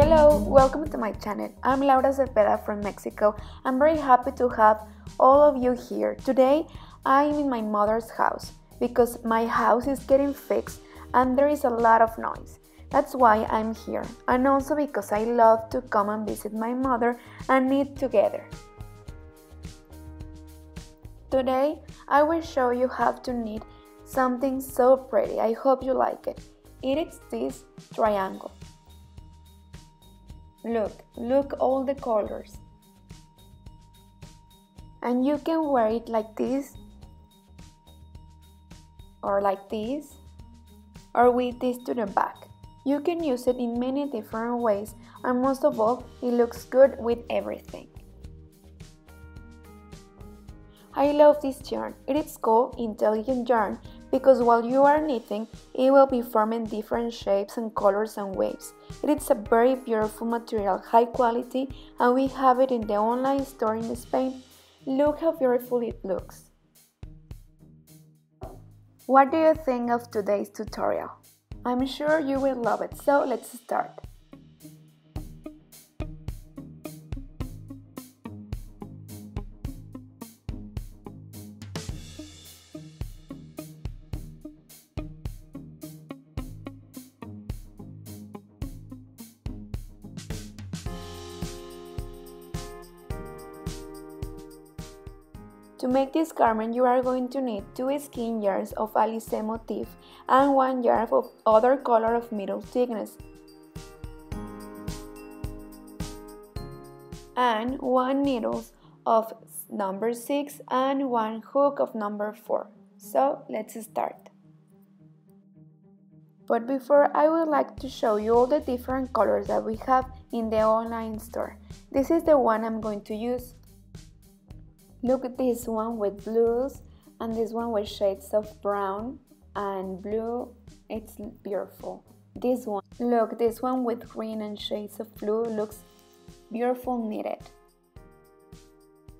Hello, welcome to my channel. I'm Laura Cepeda from Mexico. I'm very happy to have all of you here. Today, I'm in my mother's house because my house is getting fixed and there is a lot of noise. That's why I'm here, and also because I love to come and visit my mother and knit together. Today, I will show you how to knit something so pretty. I hope you like it. It is this triangle. Look all the colors. And you can wear it like this, or like this, or with this to the back. You can use it in many different ways, and most of all, it looks good with everything. I love this yarn. It is called intelligent yarn because while you are knitting, it will be forming different shapes and colors and waves. It is a very beautiful material, high quality, and we have it in the online store in Spain. Look how beautiful it looks. What do you think of today's tutorial? I'm sure you will love it, so let's start. To make this garment, you are going to need 2 skein yards of Alice motif and 1 yard of other color of middle thickness and 1 needle of number 6 and 1 hook of number 4. So let's start. But before, I would like to show you all the different colors that we have in the online store. This is the one I'm going to use. Look at this one with blues and this one with shades of brown and blue. It's beautiful. This one, look, this one with green and shades of blue looks beautiful knitted.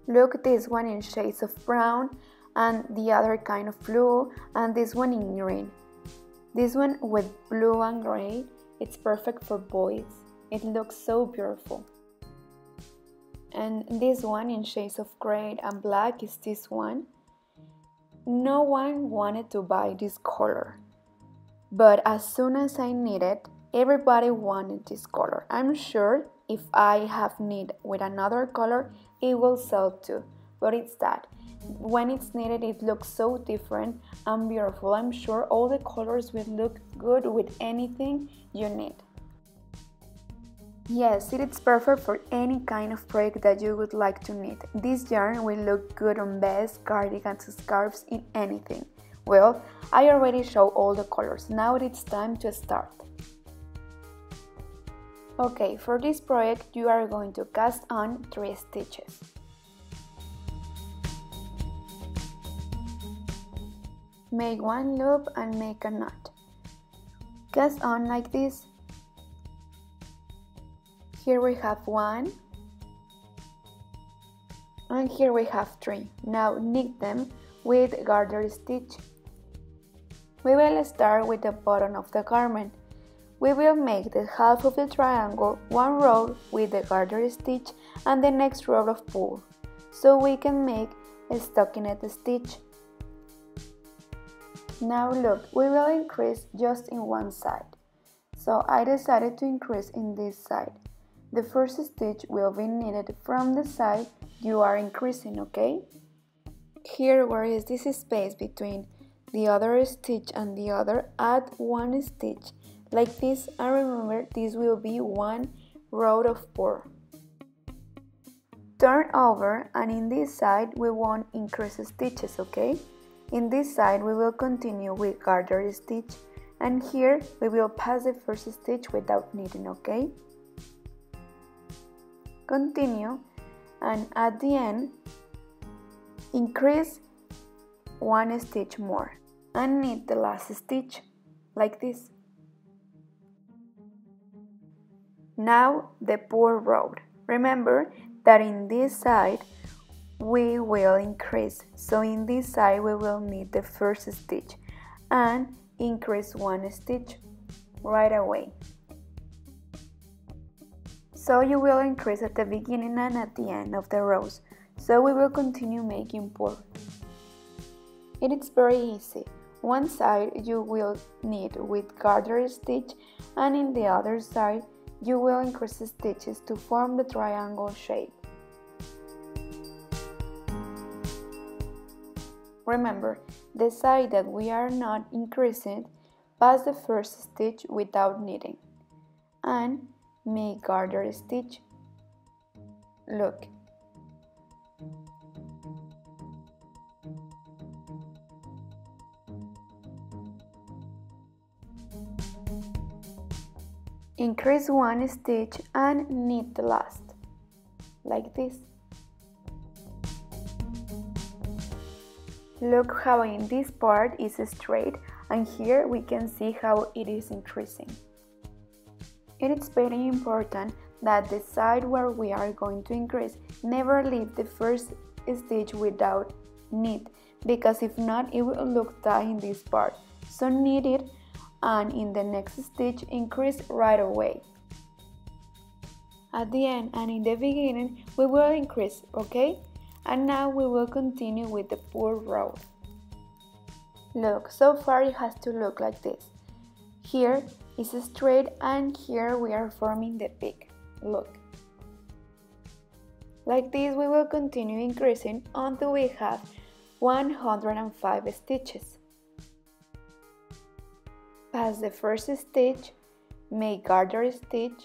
Look at this one in shades of brown and the other kind of blue, and this one in green. This one with blue and gray, it's perfect for boys. It looks so beautiful. And this one in shades of gray and black is this one. No one wanted to buy this color, but as soon as I knit it, everybody wanted this color. I'm sure if I have knit with another color, it will sell too, but it's that. When it's knitted, it looks so different and beautiful. I'm sure all the colors will look good with anything you knit. Yes, it is perfect for any kind of project that you would like to knit. This yarn will look good on vests, cardigans, scarves, in anything. Well, I already showed all the colors. Now it's time to start. Okay, for this project you are going to cast on 3 stitches. Make 1 loop and make a knot. Cast on like this. Here we have 1, and here we have 3. Now knit them with garter stitch. We will start with the bottom of the garment. We will make the half of the triangle 1 row with the garter stitch and the next row of pull, so we can make a stockinette stitch. Now look, we will increase just in one side, so I decided to increase in this side. The first stitch will be knitted from the side you are increasing, okay? Here, where is this space between the other stitch and the other, add 1 stitch. Like this, and remember, this will be 1 row of 4. Turn over, and in this side we won't increase stitches, okay? In this side we will continue with garter stitch, and here we will pass the first stitch without knitting, okay? Continue, and at the end increase 1 stitch more and knit the last stitch like this. Now the purl row. Remember that in this side we will increase, so in this side we will knit the first stitch and increase 1 stitch right away. so you will increase at the beginning and at the end of the rows, so we will continue making 4. It is very easy. One side you will knit with garter stitch, and in the other side you will increase stitches to form the triangle shape. Remember, the side that we are not increasing, pass the first stitch without knitting and make garter stitch. Look. Increase one stitch and knit the last, like this. Look how in this part is straight, and here we can see how it is increasing. It is very important that the side where we are going to increase, never leave the first stitch without knit, because if not it will look tight in this part, so knit it and in the next stitch increase right away. At the end and in the beginning we will increase, okay? And now we will continue with the 4th row. Look, so far it has to look like this. Here is straight and here we are forming the peak. Look. Like this we will continue increasing until we have 105 stitches. Pass the first stitch, make garter stitch,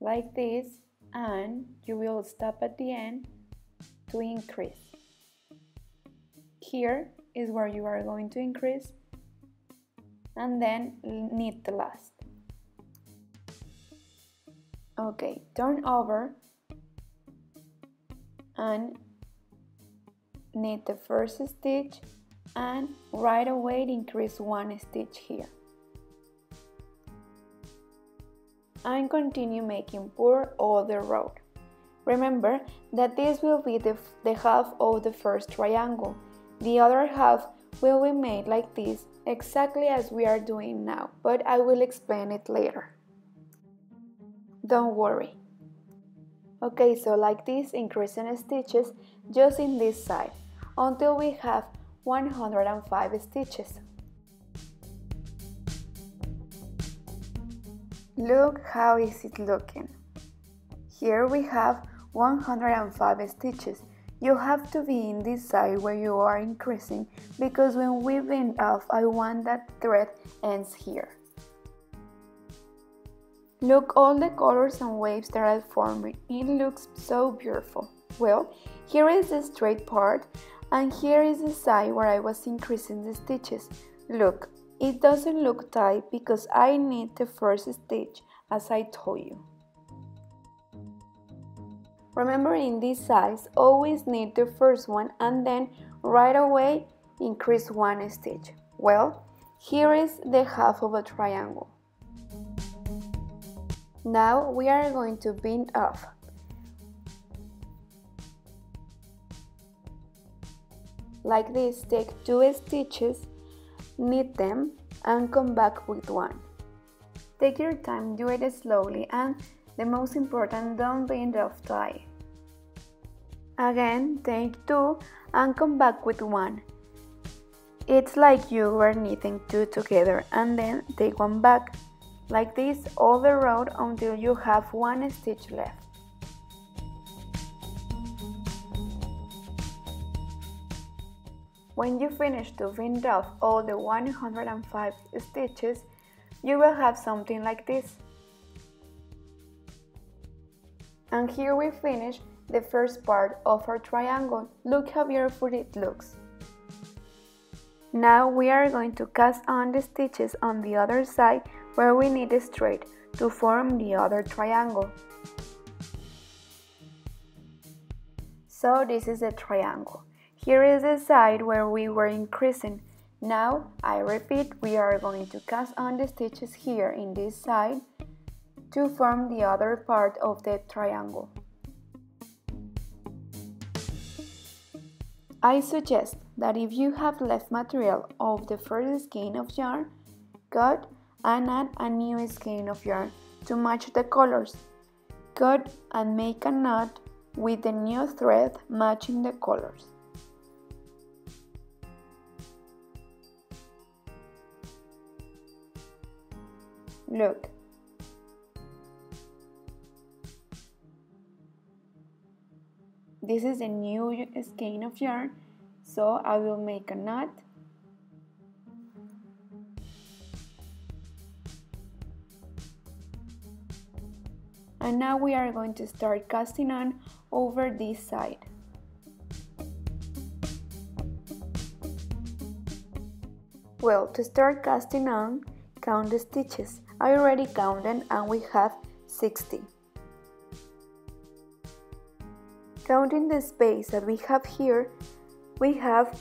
like this, and you will stop at the end to increase. Here is where you are going to increase, and then knit the last. Okay, turn over and knit the first stitch and right away increase one stitch here. And continue making 4 all the row. Remember that this will be the half of the first triangle. The other half will be made like this, exactly as we are doing now, but I will explain it later. Don't worry. Okay, so like this, increasing stitches just in this side, until we have 105 stitches. Look how is it looking. Here we have 105 stitches. You have to be in this side where you are increasing, because when we bend off, I want that thread ends here. Look all the colors and waves that are forming, it looks so beautiful. Well, here is the straight part, and here is the side where I was increasing the stitches. Look, it doesn't look tight because I knit the first stitch, as I told you. Remember, in this size, always knit the first one and then right away increase one stitch. Well, here is the half of a triangle. Now we are going to bind off. Like this, take 2 stitches, knit them, and come back with one. Take your time, do it slowly, and the most important, don't bind off tight. Again, take 2 and come back with one. It's like you were knitting 2 together, and then take one back. Like this all the row until you have one stitch left. When you finish to bind off all the 105 stitches, you will have something like this. And here we finish the first part of our triangle. Look how beautiful it looks. Now we are going to cast on the stitches on the other side where we knit straight to form the other triangle. So this is the triangle. Here is the side where we were increasing. Now, I repeat, we are going to cast on the stitches here in this side to form the other part of the triangle. I suggest that if you have left material of the first skein of yarn, cut and add a new skein of yarn to match the colors. Cut and make a knot with the new thread matching the colors. Look. This is a new skein of yarn, so I will make a knot. And now we are going to start casting on over this side. Well, to start casting on, count the stitches. I already counted and we have 60. Counting the space that we have here, we have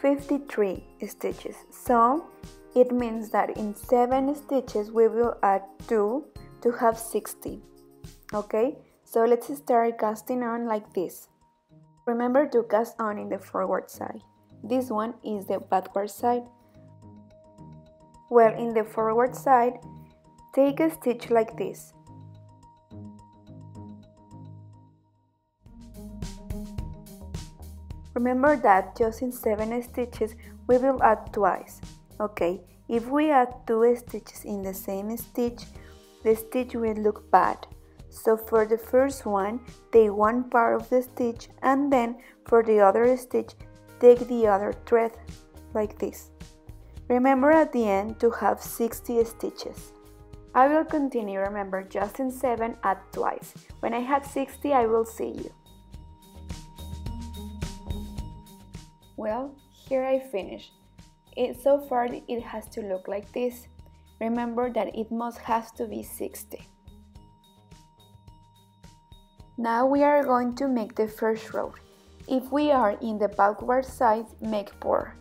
53 stitches. So it means that in 7 stitches we will add 2 to have 60. Okay, so let's start casting on like this. Remember to cast on in the forward side. This one is the backward side. Well, in the forward side, take a stitch like this. Remember that just in 7 stitches we will add twice. Okay, if we add 2 stitches in the same stitch, the stitch will look bad. So for the first one, take one part of the stitch, and then for the other stitch, take the other thread like this. Remember at the end to have 60 stitches. I will continue, remember, just in 7, add twice. When I have 60, I will see you. Well, here I finish. So far it has to look like this. Remember that it must have to be 60. Now we are going to make the first row. If we are in the backward side, make 4.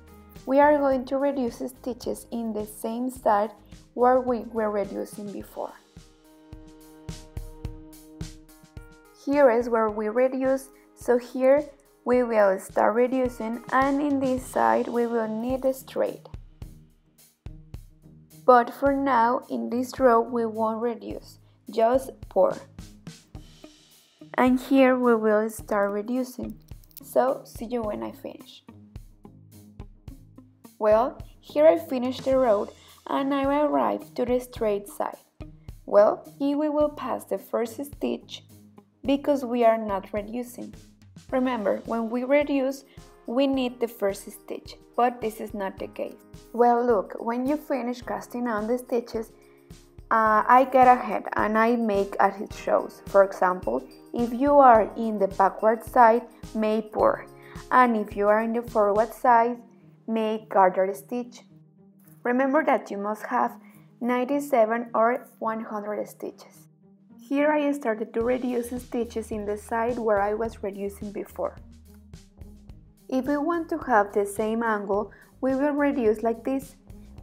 We are going to reduce stitches in the same side where we were reducing before. Here is where we reduce, so here we will start reducing, and in this side we will knit straight. But for now, in this row we won't reduce, just pour. And here we will start reducing, so see you when I finish. Well, here I finished the road and I arrived to the straight side. Well, here we will pass the first stitch because we are not reducing. Remember, when we reduce, we need the first stitch, but this is not the case. Well, look, when you finish casting on the stitches, I get ahead and I make as it shows. For example, if you are in the backward side, make 4, and if you are in the forward side, make garter stitch. Remember that you must have 97 or 100 stitches. Here I started to reduce stitches in the side where I was reducing before. If we want to have the same angle, we will reduce like this.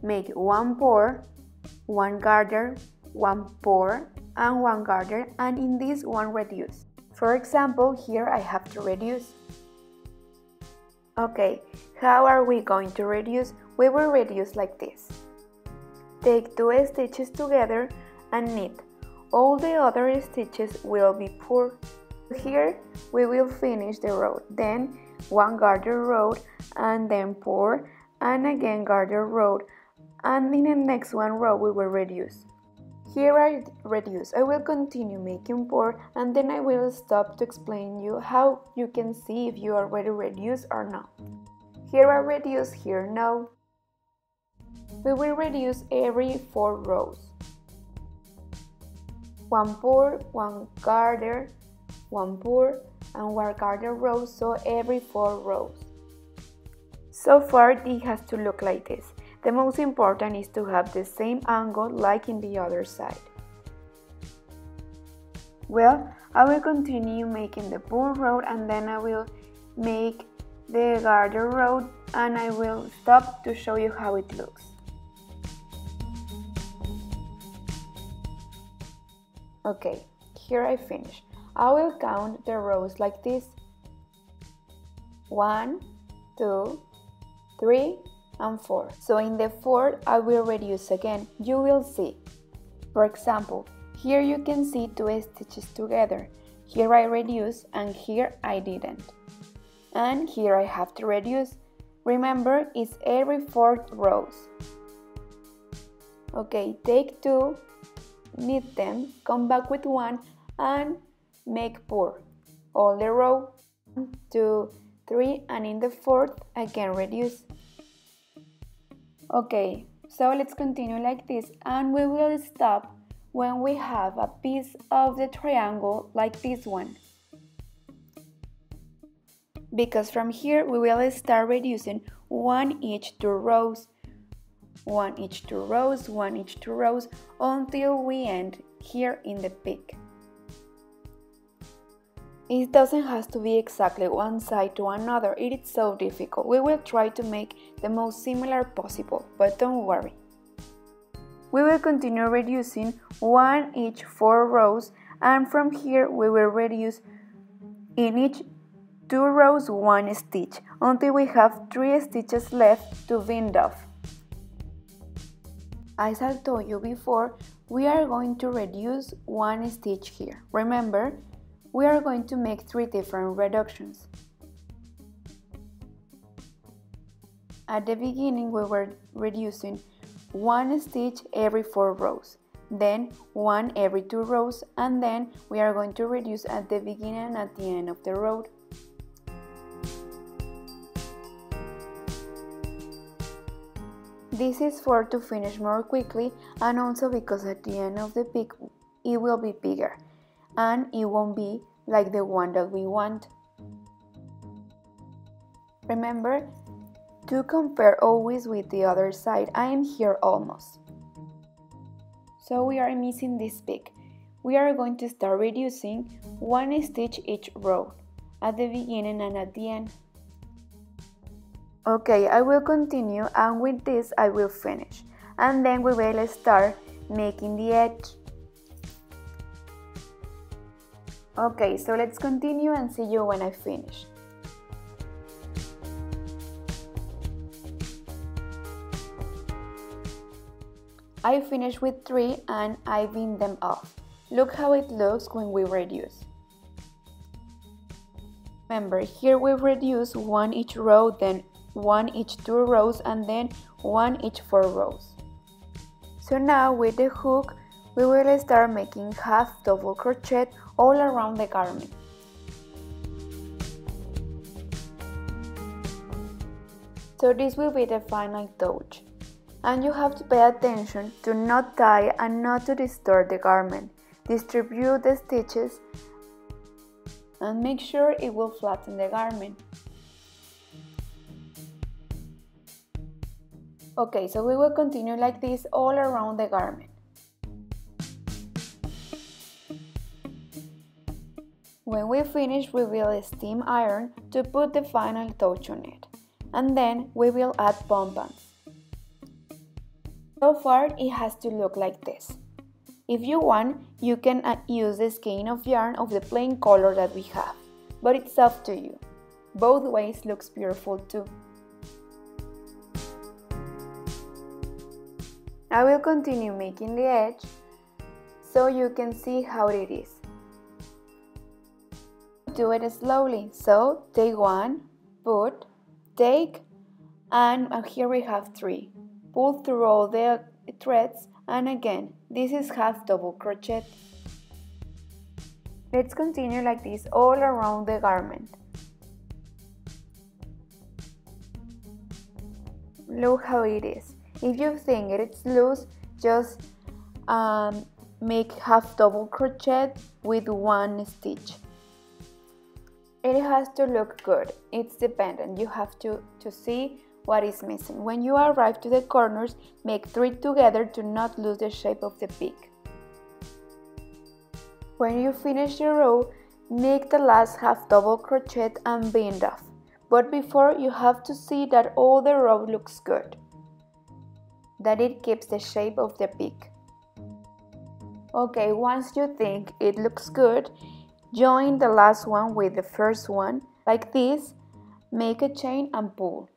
Make 1 pour, 1 garter, 1 pour, and 1 garter, and in this 1 reduce. For example, here I have to reduce. Okay, how are we going to reduce? We will reduce like this. Take 2 stitches together and knit. All the other stitches will be poured. Here we will finish the row, then 1 garter row and then pour, and again garter row, and in the next one row we will reduce. Here I reduce. I will continue making 4 and then I will stop to explain you how you can see if you already reduce or not. Here I reduce, here no. We will reduce every 4 rows. 1 pour, 1 garter, 1 pour, and 1 garter row, so every 4 rows. So far it has to look like this. The most important is to have the same angle like in the other side. Well, I will continue making the pull row and then I will make the garter row and I will stop to show you how it looks. Okay, here I finish. I will count the rows like this. 1, 2, 3. and 4. So in the 4, I will reduce again, you will see. For example, here you can see 2 stitches together. Here I reduce and here I didn't. And here I have to reduce. Remember, it's every 4th rows. Okay, take 2, knit them, come back with 1 and make 4. All the row, 2, 3, and in the 4th again reduce. Okay, so let's continue like this, and we will stop when we have a piece of the triangle like this one, because from here we will start reducing 1 each 2 rows until we end here in the peak. It doesn't have to be exactly one side to another, it is so difficult. We will try to make the most similar possible, but don't worry. We will continue reducing 1 each 4 rows, and from here we will reduce in each 2 rows 1 stitch until we have 3 stitches left to bind off. As I told you before, we are going to reduce 1 stitch here. Remember, we are going to make 3 different reductions. At the beginning we were reducing 1 stitch every 4 rows, then 1 every 2 rows, and then we are going to reduce at the beginning and at the end of the row. This is for to finish more quickly, and also because at the end of the peak it will be bigger, and it won't be like the one that we want. Remember to compare always with the other side. I am here almost. So we are missing this peak. We are going to start reducing 1 stitch each row, at the beginning and at the end. Okay, I will continue, and with this I will finish, and then we will start making the edge. Okay, so let's continue and see you when I finish. I finished with 3 and I bind them off. Look how it looks when we reduce. Remember, here we reduce 1 each row, then 1 each 2 rows, and then 1 each 4 rows. So now with the hook we will start making half double crochet all around the garment. So this will be the final touch, and you have to pay attention to not tie and not to distort the garment. Distribute the stitches and make sure it will flatten the garment. Okay, so we will continue like this all around the garment. When we finish, we will steam iron to put the final touch on it, and then we will add bonbons. So far it has to look like this. If you want, you can use the skein of yarn of the plain color that we have, but it's up to you. Both ways looks beautiful too. I will continue making the edge so you can see how it is. Do it slowly, so take 1, put, take, and here we have 3. Pull through all the threads, and again, this is half double crochet. Let's continue like this all around the garment. Look how it is. If you think it's loose, just make half double crochet with 1 stitch. It has to look good, it's dependent, you have to see what is missing. When you arrive to the corners, make 3 together to not lose the shape of the peak. When you finish your row, make the last half double crochet and bind off, but before you have to see that all the row looks good, that it keeps the shape of the peak. Okay, once you think it looks good, join the last one with the first one, like this, make a chain and pull.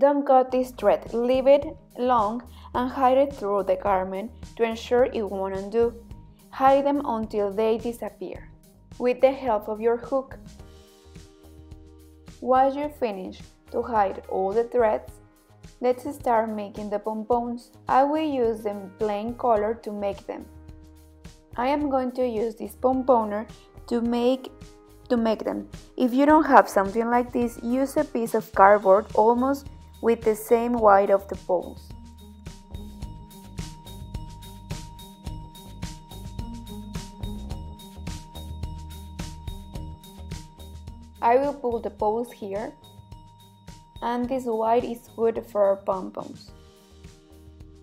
Don't cut this thread, leave it long and hide it through the garment to ensure it won't undo. Hide them until they disappear with the help of your hook. Once you finish to hide all the threads, let's start making the pompons. I will use the plain color to make them. I am going to use this pomponer to make them. If you don't have something like this, use a piece of cardboard almost with the same width of the poles. I will pull the poles here, and this white is good for pom-poms.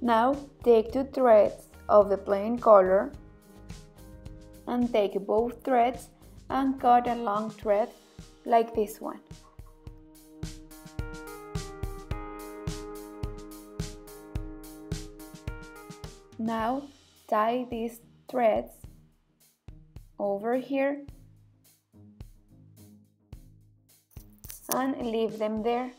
Now take two threads of the plain color and take both threads and cut a long thread like this one. Now tie these threads over here and leave them there.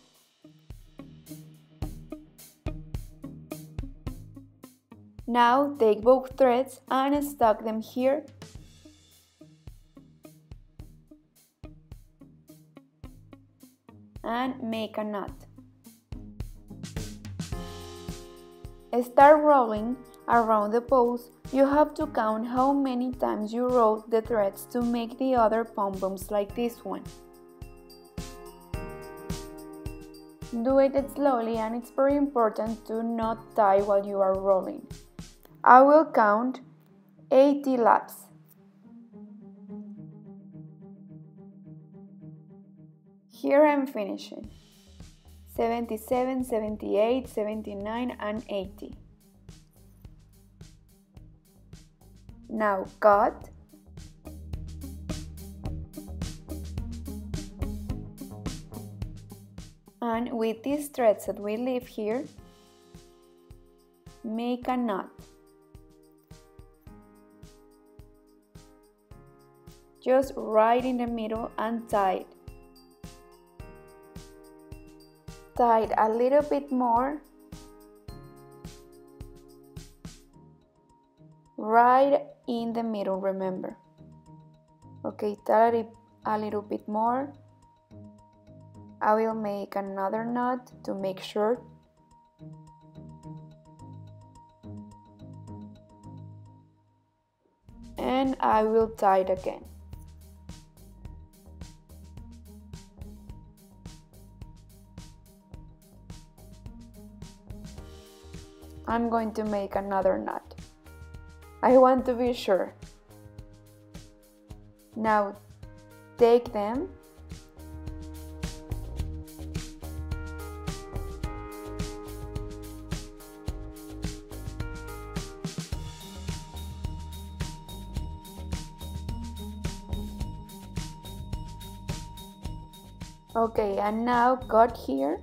Now take both threads and stuck them here. And make a knot. Start rolling around the poles. You have to count how many times you roll the threads to make the other pom-poms like this one. Do it slowly, and it's very important to not tie while you are rolling. I will count 80 laps. Here I'm finishing. 77, 78, 79, and 80. Now cut. And with these threads that we leave here, make a knot. Just right in the middle and tie it. Tie it a little bit more, right in the middle, remember. Okay, tie it a little bit more. I will make another knot to make sure. And I will tie it again. I'm going to make another knot. I want to be sure. Now take them. Okay, and now cut here.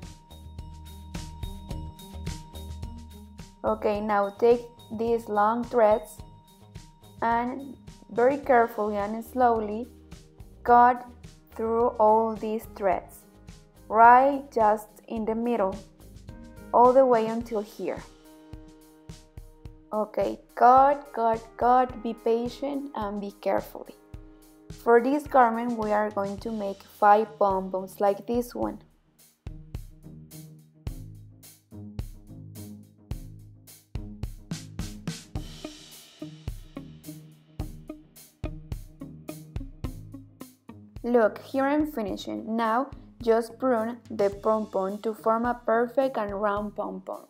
Okay, now take these long threads and very carefully and slowly cut through all these threads, right just in the middle, all the way until here. Okay, cut, cut, cut, be patient and be careful. For this garment, we are going to make 5 pom-poms like this one. Look, here I'm finishing. Now, just prune the pom-pom to form a perfect and round pom-pom.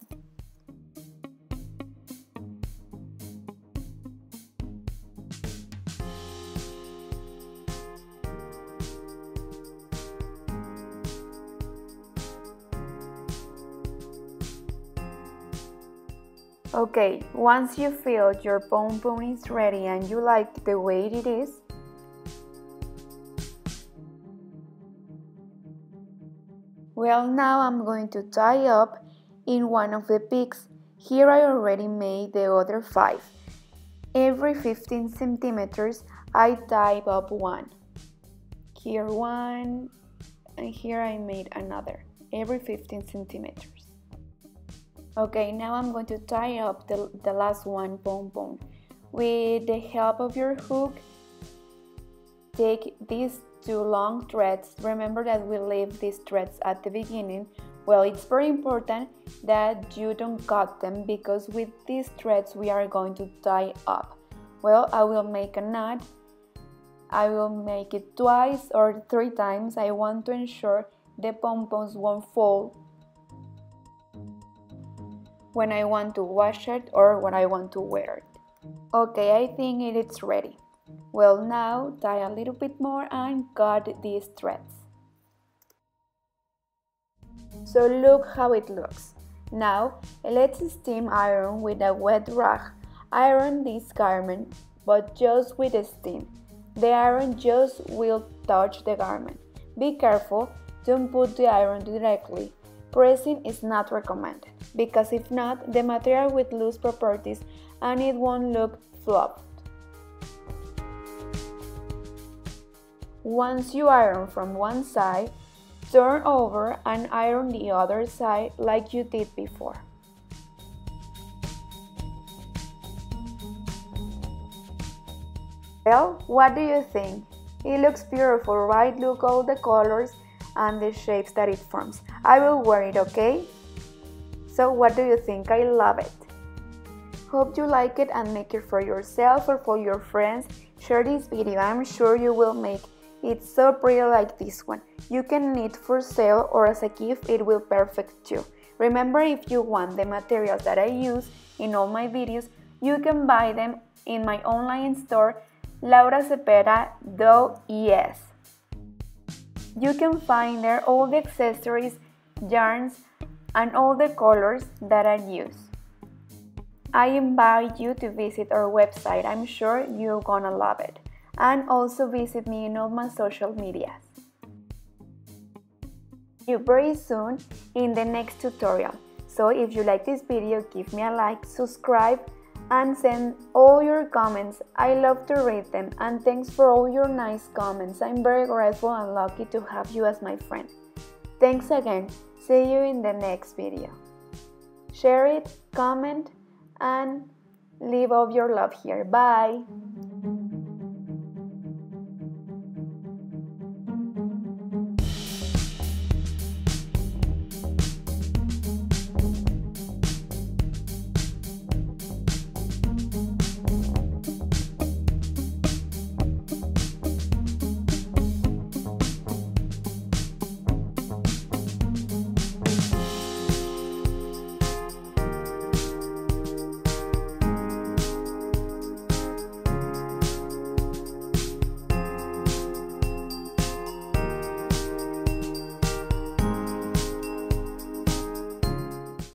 Okay, once you feel your pom-pom is ready and you like the way it is, well, now I'm going to tie up in one of the peaks. Here I already made the other 5. Every 15 centimeters I tie up one. Here one, and here I made another. every 15 centimeters. Okay, now I'm going to tie up the last one bonbon. With the help of your hook, take these two long threads. Remember that we leave these threads at the beginning. Well, it's very important that you don't cut them, because with these threads we are going to tie up. Well, I will make a knot. I will make it twice or three times. I want to ensure the pompons won't fall when I want to wash it or when I want to wear it. Okay, I think it's ready. Well, now tie a little bit more and cut these threads. So look how it looks. Now let's steam iron with a wet rag. Iron this garment, but just with steam. The iron just will touch the garment. Be careful, don't put the iron directly. Pressing is not recommended, because if not, the material will lose properties and it won't look fluffed. Once you iron from one side, turn over and iron the other side like you did before. Well, what do you think? It looks beautiful, right? Look all the colors and the shapes that it forms. I will wear it, okay? So what do you think? I love it. Hope you like it and make it for yourself or for your friends. Share this video, I'm sure you will make it so pretty like this one. You can knit for sale or as a gift, it will perfect too. Remember, if you want the materials that I use in all my videos, you can buy them in my online store, Laura Cepeda .es. You can find there all the accessories, yarns, and all the colors that I use. I invite you to visit our website, I'm sure you're gonna love it. And also visit me in all my social medias. See you very soon in the next tutorial. So if you like this video, give me a like, subscribe, and send all your comments. I love to read them, and thanks for all your nice comments. I'm very grateful and lucky to have you as my friend. Thanks again, see you in the next video. Share it, comment, and leave all your love here. Bye!